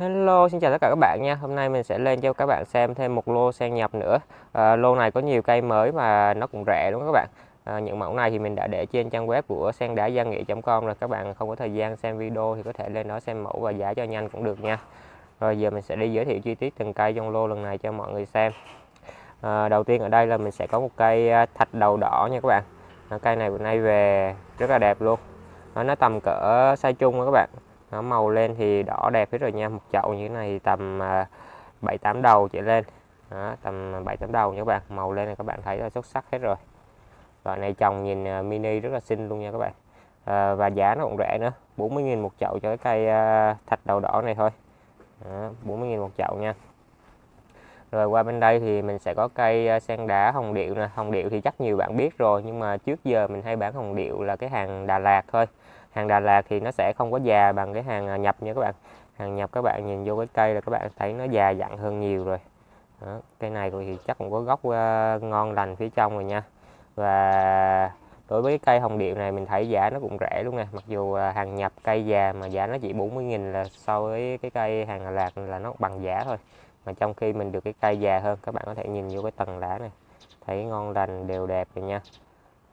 Hello, xin chào tất cả các bạn nha. Hôm nay mình sẽ lên cho các bạn xem thêm một lô sen nhập nữa. Lô này có nhiều cây mới mà nó cũng rẻ đúng không các bạn? Những mẫu này thì mình đã để trên trang web của sendagianghia.com rồi. Các bạn không có thời gian xem video thì có thể lên đó xem mẫu và giá cho nhanh cũng được nha. Rồi giờ mình sẽ đi giới thiệu chi tiết từng cây trong lô lần này cho mọi người xem. Đầu tiên ở đây là mình sẽ có một cây thạch đầu đỏ nha các bạn. Cây này bữa nay về rất là đẹp luôn. Nó tầm cỡ size chung các bạn. Nó màu lên thì đỏ đẹp hết rồi nha. Một chậu như thế này tầm 7-8 đầu trở lên. Đó, tầm 7-8 đầu nha các bạn. Màu lên này các bạn thấy là xuất sắc hết rồi. Loại này trồng nhìn mini rất là xinh luôn nha các bạn. Và giá nó cũng rẻ nữa, 40.000 một chậu cho cái cây thạch đầu đỏ này thôi. 40.000 một chậu nha. Rồi qua bên đây thì mình sẽ có cây sen đá hồng điệu nè. Hồng điệu thì chắc nhiều bạn biết rồi, nhưng mà trước giờ mình hay bán hồng điệu là cái hàng Đà Lạt thôi. Hàng Đà Lạt thì nó sẽ không có già bằng cái hàng nhập nha các bạn. Hàng nhập các bạn nhìn vô cái cây là các bạn thấy nó già dặn hơn nhiều rồi. Đó, cây này thì chắc cũng có gốc ngon lành phía trong rồi nha. Và đối với cây hồng điệu này mình thấy giá nó cũng rẻ luôn nè. Mặc dù hàng nhập cây già mà giá nó chỉ 40.000 là so với cái cây hàng Đà Lạt là nó bằng giá thôi. Mà trong khi mình được cái cây già hơn, các bạn có thể nhìn vô cái tầng lá này. Thấy ngon lành đều đẹp rồi nha.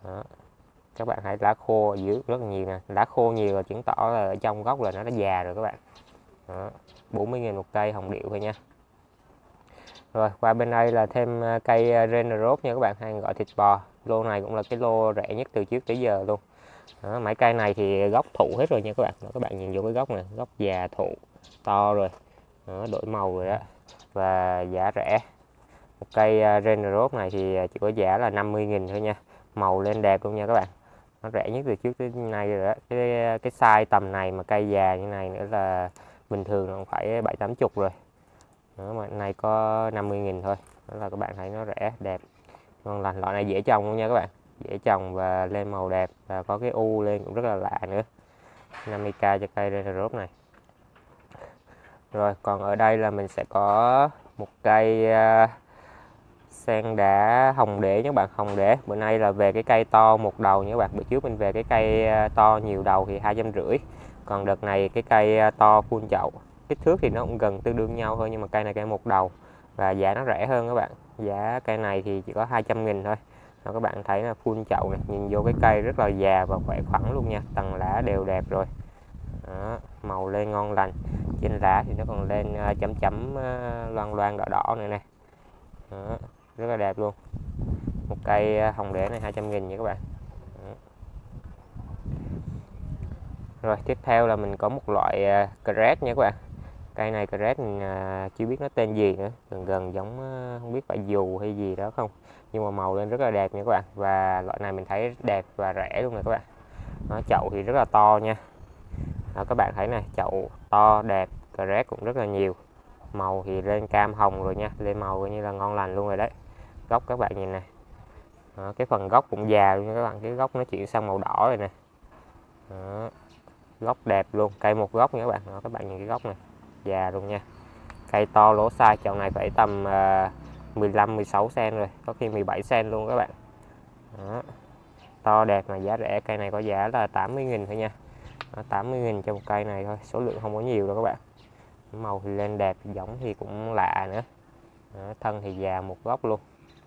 Đó. Các bạn thấy lá khô ở dưới rất là nhiều nè. Lá khô nhiều là chứng tỏ là ở trong gốc là nó đã già rồi các bạn. 40.000 một cây hồng điệu thôi nha. Rồi qua bên đây là thêm cây Renrod nha các bạn, hay gọi thịt bò. Lô này cũng là cái lô rẻ nhất từ trước tới giờ luôn. Đó, mấy cây này thì gốc thụ hết rồi nha các bạn. Đó, các bạn nhìn vô cái gốc này, gốc già thụ to rồi. Đó, đổi màu rồi đó. Và giá rẻ. Một cây Renrod này thì chỉ có giá là 50.000 thôi nha. Màu lên đẹp luôn nha các bạn. Nó rẻ nhất từ trước tới nay rồi đó. Cái size tầm này mà cây già như này nữa là bình thường nó phải 7-80 rồi. Đó, mà này có 50.000 thôi. Đó là các bạn thấy nó rẻ, đẹp, ngon lành. Loại này dễ trồng luôn nha các bạn. Dễ trồng và lên màu đẹp. Và có cái u lên cũng rất là lạ nữa. 50k cho cây Renrod này. Rồi còn ở đây là mình sẽ có một cây sen đá hồng đế các bạn. Hồng đế bữa nay là về cái cây to một đầu nha các bạn. Bữa trước mình về cái cây to nhiều đầu thì 250, còn đợt này cái cây to full chậu. Kích thước thì nó cũng gần tương đương nhau thôi, nhưng mà cây này cây một đầu và giá nó rẻ hơn các bạn. Giá cây này thì chỉ có 200.000 thôi. Rồi các bạn thấy là full chậu này, nhìn vô cái cây rất là già và khỏe khoắn luôn nha. Tầng lá đều đẹp rồi. Đó, màu lên ngon lành. Trên lá thì nó còn lên chấm chấm loang đỏ đỏ này nè. Đó, rất là đẹp luôn. Một cây hồng đế này 200.000 nha các bạn. Đó. Rồi tiếp theo là mình có một loại crest nha các bạn. Cây này crest mình chưa biết nó tên gì nữa, gần giống không biết phải dù hay gì đó không, nhưng mà màu lên rất là đẹp nha các bạn. Và loại này mình thấy đẹp và rẻ luôn nè các bạn. Nó chậu thì rất là to nha. Đó, các bạn thấy này, chậu to đẹp, crest cũng rất là nhiều. Màu thì lên cam hồng rồi nha, lên màu coi như là ngon lành luôn rồi đấy. Gốc các bạn nhìn này. Đó, cái phần gốc cũng già luôn nha các bạn, cái gốc nó chuyển sang màu đỏ rồi nè. Đó, gốc đẹp luôn, cây một gốc nha các bạn. Đó, các bạn nhìn cái gốc này, già luôn nha. Cây to lỗ size, chậu này phải tầm 15-16 cm rồi, có khi 17 cm luôn các bạn. Đó, to đẹp mà giá rẻ, cây này có giá là 80.000 thôi nha. 80.000 cho một cây này thôi, số lượng không có nhiều đâu các bạn. Màu thì lên đẹp, giống thì cũng lạ nữa. Đó, thân thì già một gốc luôn.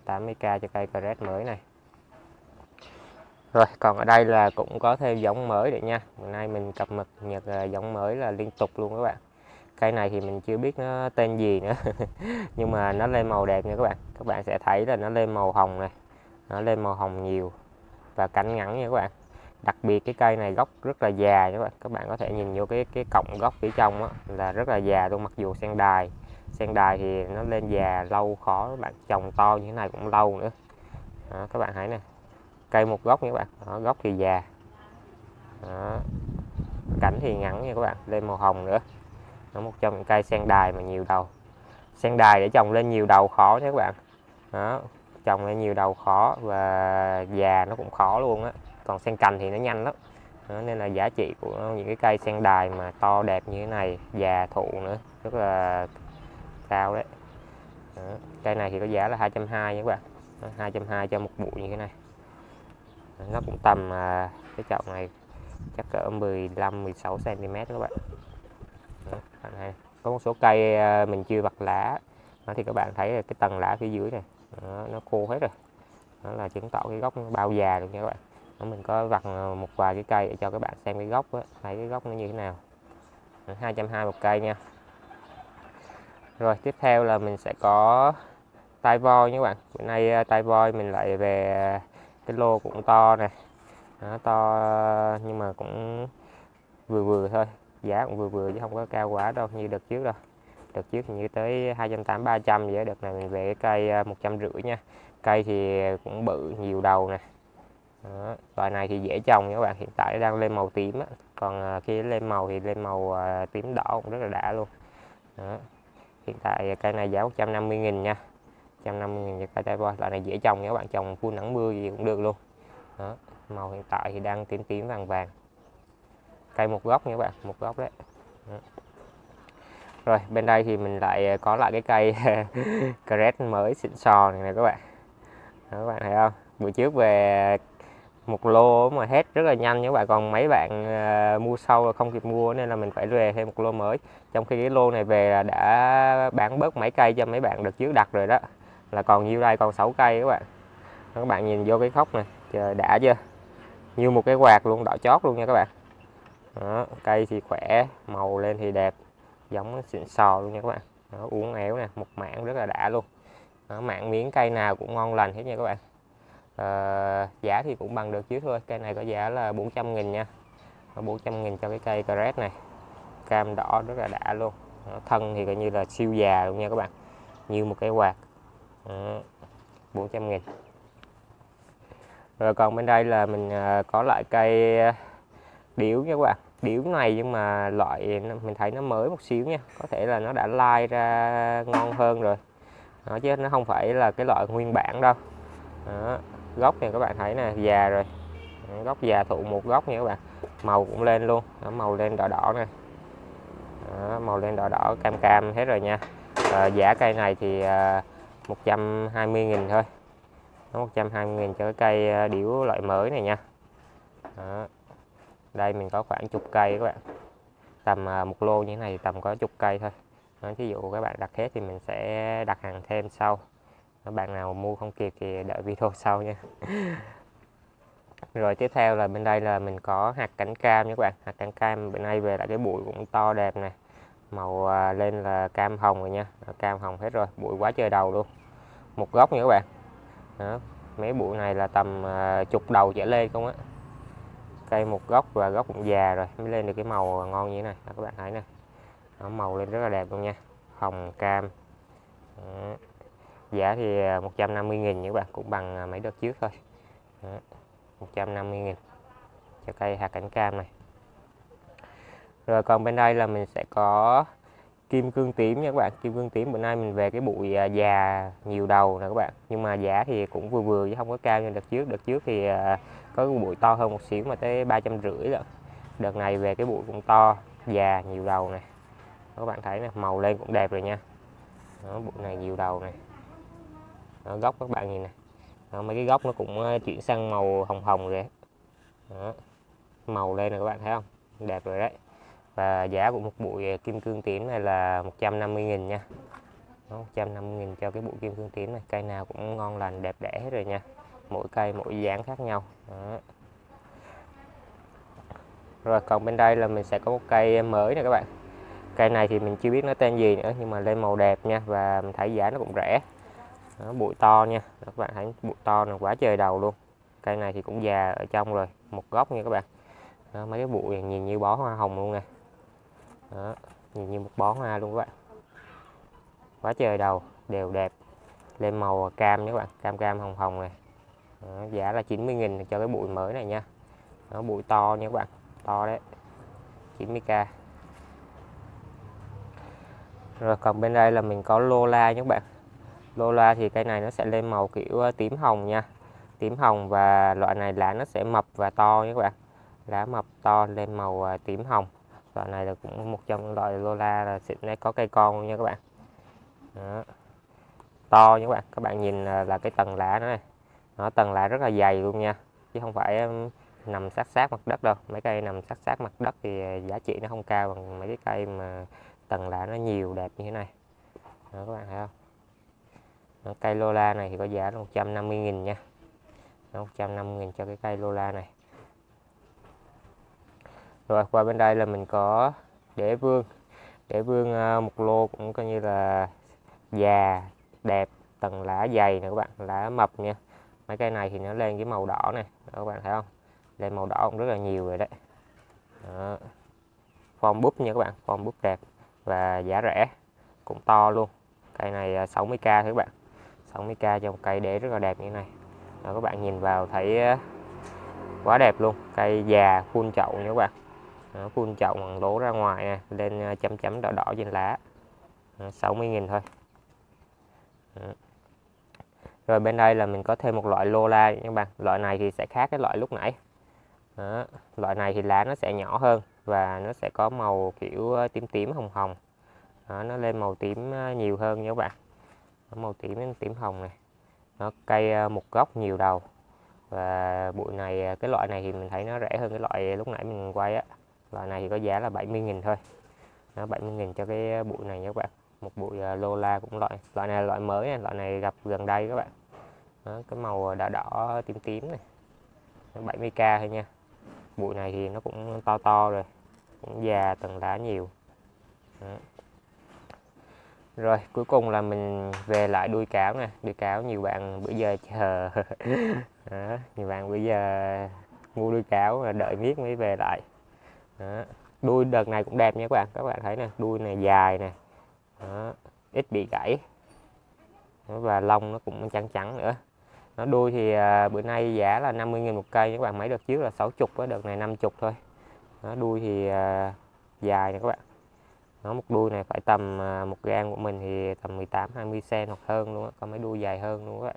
80k cho cây crest mới này. Rồi còn ở đây là cũng có thêm giống mới đấy nha. Hôm nay mình cập nhật giống mới là liên tục luôn các bạn. Cây này thì mình chưa biết nó tên gì nữa nhưng mà nó lên màu đẹp nha các bạn. Các bạn sẽ thấy là nó lên màu hồng này. Nó lên màu hồng nhiều và cánh ngắn nha các bạn. Đặc biệt cái cây này gốc rất là già các bạn. Các bạn có thể nhìn vô cái cọng gốc phía trong á, là rất là già luôn. Mặc dù sen đài, sen đài thì nó lên già lâu khó, các bạn trồng to như thế này cũng lâu nữa. Đó, các bạn thấy nè, cây một gốc nha các bạn. Đó, gốc thì già. Đó, cảnh thì ngắn nha các bạn, lên màu hồng nữa. Nó một trong những cây sen đài mà nhiều đầu. Sen đài để trồng lên nhiều đầu khó nha các bạn. Đó, trồng lên nhiều đầu khó và già nó cũng khó luôn á. Còn sen cành thì nó nhanh lắm. Đó, nên là giá trị của những cái cây sen đài mà to đẹp như thế này, già thụ nữa, rất là cao đấy. Đó, cây này thì có giá là 220 nha các bạn. Đó, 220 cho một bụi như thế này. Đó, nó cũng tầm cái chậu này chắc cỡ 15-16 cm các bạn. Đó, Có một số cây mình chưa bật lá thì các bạn thấy cái tầng lá phía dưới này nó khô hết rồi, nó là chứng tỏ cái gốc nó bao già được nha các bạn. Mình có vặt một vài cái cây để cho các bạn xem cái gốc đó, thấy cái gốc nó như thế nào. 220 một cây nha. Rồi tiếp theo là mình sẽ có tai voi nha các bạn. Bữa nay tai voi mình lại về cái lô cũng to nè, nó to nhưng mà cũng vừa vừa thôi, giá cũng vừa vừa chứ không có cao quá đâu như đợt trước đâu. Đợt trước như tới 280 300 vậy, đợt này mình về cây 150 nha. Cây thì cũng bự nhiều đầu nè. Đó, loại này thì dễ trồng nha các bạn, hiện tại đang lên màu tím á. Còn khi lên màu thì lên màu tím đỏ cũng rất là đã luôn. Đó. Hiện tại cây này giá 150.000 nha, 150.000 cho cây voi. Loại này dễ trồng nha các bạn, trồng full nắng mưa gì cũng được luôn. Đó. Màu hiện tại thì đang tím tím vàng vàng. Cây một gốc nha các bạn, một gốc đấy. Đó. Rồi bên đây thì mình lại có lại cái cây crest mới xịn sò này nè các bạn. Đó, các bạn thấy không? Bữa trước về một lô mà hết rất là nhanh nha các bạn, còn mấy bạn mua sâu là không kịp mua nên là mình phải về thêm một lô mới. Trong khi cái lô này về là đã bán bớt mấy cây cho mấy bạn đợt trước đặt rồi đó. Là còn nhiêu đây, còn 6 cây các bạn. Đó, các bạn nhìn vô cái khóc này, trời đã chưa? Như một cái quạt luôn, đỏ chót luôn nha các bạn. Đó, cây thì khỏe, màu lên thì đẹp, giống xịn sò luôn nha các bạn. Đó, uốn éo nè, một mảng rất là đã luôn. Đó, mảng miếng cây nào cũng ngon lành hết nha các bạn. Giá thì cũng bằng được chứ thôi. Cây này có giá là 400.000 nha, 400.000 cho cái cây crest này. Cam đỏ rất là đã luôn. Đó, thân thì coi như là siêu già luôn nha các bạn, như một cái quạt. 400.000. Rồi còn bên đây là mình có lại cây điểu nha các bạn. Điểu này nhưng mà loại mình thấy nó mới một xíu nha, có thể là nó đã lai ra ngon hơn rồi. Đó, chứ nó không phải là cái loại nguyên bản đâu. Đó, gốc thì các bạn thấy nè, già rồi, gốc già thụ một gốc nha các bạn. Màu cũng lên luôn. Đó, màu lên đỏ đỏ nè. Đó, màu lên đỏ đỏ cam cam hết rồi nha. Giá cây này thì 120.000 thôi. 120.000 cho cái cây điểu loại mới này nha. Đó. Đây mình có khoảng chục cây các bạn, tầm một lô như thế này tầm có chục cây thôi. Ví dụ các bạn đặt hết thì mình sẽ đặt hàng thêm sau. Các bạn nào mua không kịp thì đợi video sau nha. Rồi tiếp theo là bên đây là mình có hạt cảnh cam nha các bạn. Hạt cảnh cam bữa nay về lại cái bụi cũng to đẹp nè, màu lên là cam hồng rồi nha. Cam hồng hết rồi, bụi quá trời đầu luôn, một gốc nha các bạn. Đó, mấy bụi này là tầm chục đầu trở lên không á. Cây một gốc và gốc cũng già rồi mới lên được cái màu ngon như thế này. Đó, các bạn thấy nè, màu lên rất là đẹp luôn nha, hồng cam. Đó. Giá thì 150.000 các bạn, cũng bằng mấy đợt trước thôi. Đó, 150.000 cho cây hạt cảnh cam này. Rồi còn bên đây là mình sẽ có kim cương tím nha các bạn. Kim cương tím bữa nay mình về cái bụi già nhiều đầu nè các bạn, nhưng mà giá thì cũng vừa vừa chứ không có cao như đợt trước. Đợt trước thì có cái bụi to hơn một xíu mà tới 350 rồi. Đợt này về cái bụi cũng to, già nhiều đầu này. Các bạn thấy nè, màu lên cũng đẹp rồi nha. Đó, bụi này nhiều đầu này. Đó, gốc các bạn nhìn nè. Đó, mấy cái gốc nó cũng chuyển sang màu hồng hồng rồi. Đó, màu lên nè các bạn thấy không, đẹp rồi đấy. Và giá của một bụi kim cương tím này là 150.000 nha. Đó, 150.000 cho cái bụi kim cương tím này. Cây nào cũng ngon lành đẹp đẽ hết rồi nha, mỗi cây mỗi dáng khác nhau. Đó. Rồi còn bên đây là mình sẽ có một cây mới nè các bạn. Cây này thì mình chưa biết nó tên gì nữa, nhưng mà lên màu đẹp nha, và mình thấy giá nó cũng rẻ. Đó, bụi to nha. Đó, các bạn thấy bụi to là quá trời đầu luôn. Cây này thì cũng già ở trong rồi, một gốc nha các bạn. Đó, mấy cái bụi nhìn như bó hoa hồng luôn nè. Đó, nhìn như một bó hoa luôn các bạn, quá trời đầu, đều đẹp, lên màu cam nha các bạn, cam cam hồng hồng này. Đó, giá là 90.000 cho cái bụi mới này nha. Đó, bụi to nha các bạn, to đấy, 90.000. Rồi còn bên đây là mình có lô la nha các bạn. Lô la thì cây này nó sẽ lên màu kiểu tím hồng nha, tím hồng, và loại này lá nó sẽ mập và to nha các bạn, lá mập to lên màu tím hồng. Loại này là cũng một trong những loại lô la là xịn đấy, có cây con luôn nha các bạn. Đó, to nha các bạn nhìn là cái tầng lá nó này. Nó tầng lá rất là dày luôn nha, chứ không phải nằm sát sát mặt đất đâu. Mấy cây nằm sát sát mặt đất thì giá trị nó không cao bằng mấy cái cây mà tầng lá nó nhiều đẹp như thế này. Đó, các bạn thấy không? Đó, cây Lola này thì có giá là 150.000 nha. 150.000 cho cái cây Lola này. Rồi qua bên đây là mình có đế vương. Đế vương một lô cũng coi như là già, đẹp, tầng lá dày nè các bạn, lá mập nha. Mấy cây này thì nó lên cái màu đỏ này, đó, các bạn thấy không? Lên màu đỏ cũng rất là nhiều rồi đấy. Đó. Form búp nha các bạn, form búp đẹp và giá rẻ, cũng to luôn. Cây này 60k các bạn. 60k cho một cây đế rất là đẹp như thế này. Đó, các bạn nhìn vào thấy quá đẹp luôn. Cây già full chậu nha các bạn. Đó, full chậu bằng lỗ ra ngoài nè, lên chấm chấm đỏ đỏ trên lá. 60.000 thôi. Đó. Rồi bên đây là mình có thêm một loại Lola các bạn. Loại này thì sẽ khác cái loại lúc nãy. Đó. Loại này thì lá nó sẽ nhỏ hơn và nó sẽ có màu kiểu tím tím hồng hồng. Đó, nó lên màu tím nhiều hơn nha các bạn. Màu tím tím hồng này. Nó cây một gốc nhiều đầu. Và bụi này, cái loại này thì mình thấy nó rẻ hơn cái loại lúc nãy mình quay á. Loại này thì có giá là 70.000 thôi. Nó 70.000 cho cái bụi này nha các bạn. Một bụi Lola cũng loại này là loại mới này, loại này gặp gần đây các bạn. Đó, cái màu đỏ đỏ tím tím này. Nó 70k thôi nha. Bụi này thì nó cũng to to rồi. Cũng già tầng lá nhiều. Đó. Rồi cuối cùng là mình về lại đuôi cáo nè. Đuôi cáo nhiều bạn bữa giờ chờ đó, nhiều bạn bữa giờ mua đuôi cáo là đợi miết mới về lại đó. Đuôi đợt này cũng đẹp nha các bạn thấy nè, đuôi này dài nè, ít bị gãy và lông nó cũng trắng trắng nữa. Nó đuôi thì bữa nay giá là 50.000 một cây các bạn. Mấy đợt trước là 60, với đợt này 50 thôi. Nó đuôi thì dài nè các bạn. Nó một đuôi này phải tầm một gang của mình thì tầm 18-20 cm hoặc hơn luôn á, có mấy đuôi dài hơn luôn á.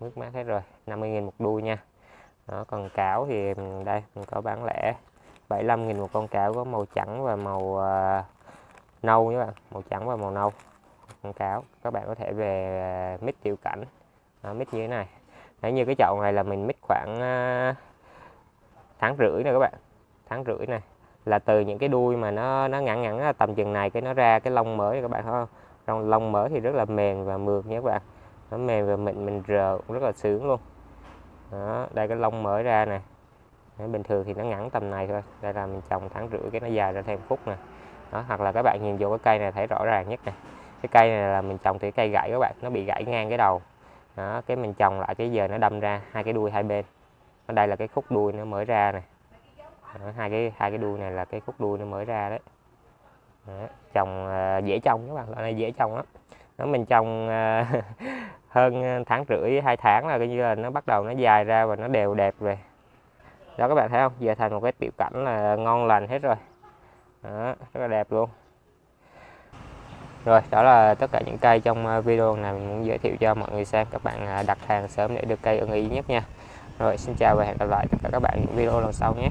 Nước mát hết rồi, 50.000 một đuôi nha. Đó, còn cáo thì mình đây mình có bán lẻ 75.000 một con cáo, có màu trắng và màu nâu các bạn, màu trắng và màu nâu. Con cáo các bạn có thể về mix tiểu cảnh, mix như thế này. Đấy, như cái chậu này là mình mix khoảng tháng rưỡi nè các bạn, tháng rưỡi này. Là từ những cái đuôi mà nó ngắn ngắn tầm chừng này cái nó ra cái lông mới các bạn thấy không? Trong lông mới thì rất là mềm và mượt nhé các bạn. Nó mềm và mịn, mình rờ cũng rất là sướng luôn. Đó, đây cái lông mới ra này. Đấy, bình thường thì nó ngắn tầm này thôi. Đây là mình trồng tháng rưỡi cái nó dài ra thêm phút nè. Đó, hoặc là các bạn nhìn vô cái cây này thấy rõ ràng nhất này. Cái cây này là mình trồng thì cây gãy các bạn, nó bị gãy ngang cái đầu. Đó, cái mình trồng lại cái giờ nó đâm ra hai cái đuôi hai bên. Ở đây là cái khúc đuôi nó mới ra này. Đó, hai cái đuôi này là cái khúc đuôi nó mới ra đấy. Đó, trồng dễ trồng các bạn, loại này dễ trồng lắm. Nó mình trồng hơn tháng rưỡi 2 tháng là coi như là nó bắt đầu nó dài ra và nó đều đẹp rồi. Đó các bạn thấy không? Giờ thành một cái tiểu cảnh là ngon lành hết rồi. Đó, rất là đẹp luôn. Rồi đó là tất cả những cây trong video này mình muốn giới thiệu cho mọi người xem. Các bạn đặt hàng sớm để được cây ưng ý nhất nha. Rồi xin chào và hẹn gặp lại tất cả các bạn những video lần sau nhé.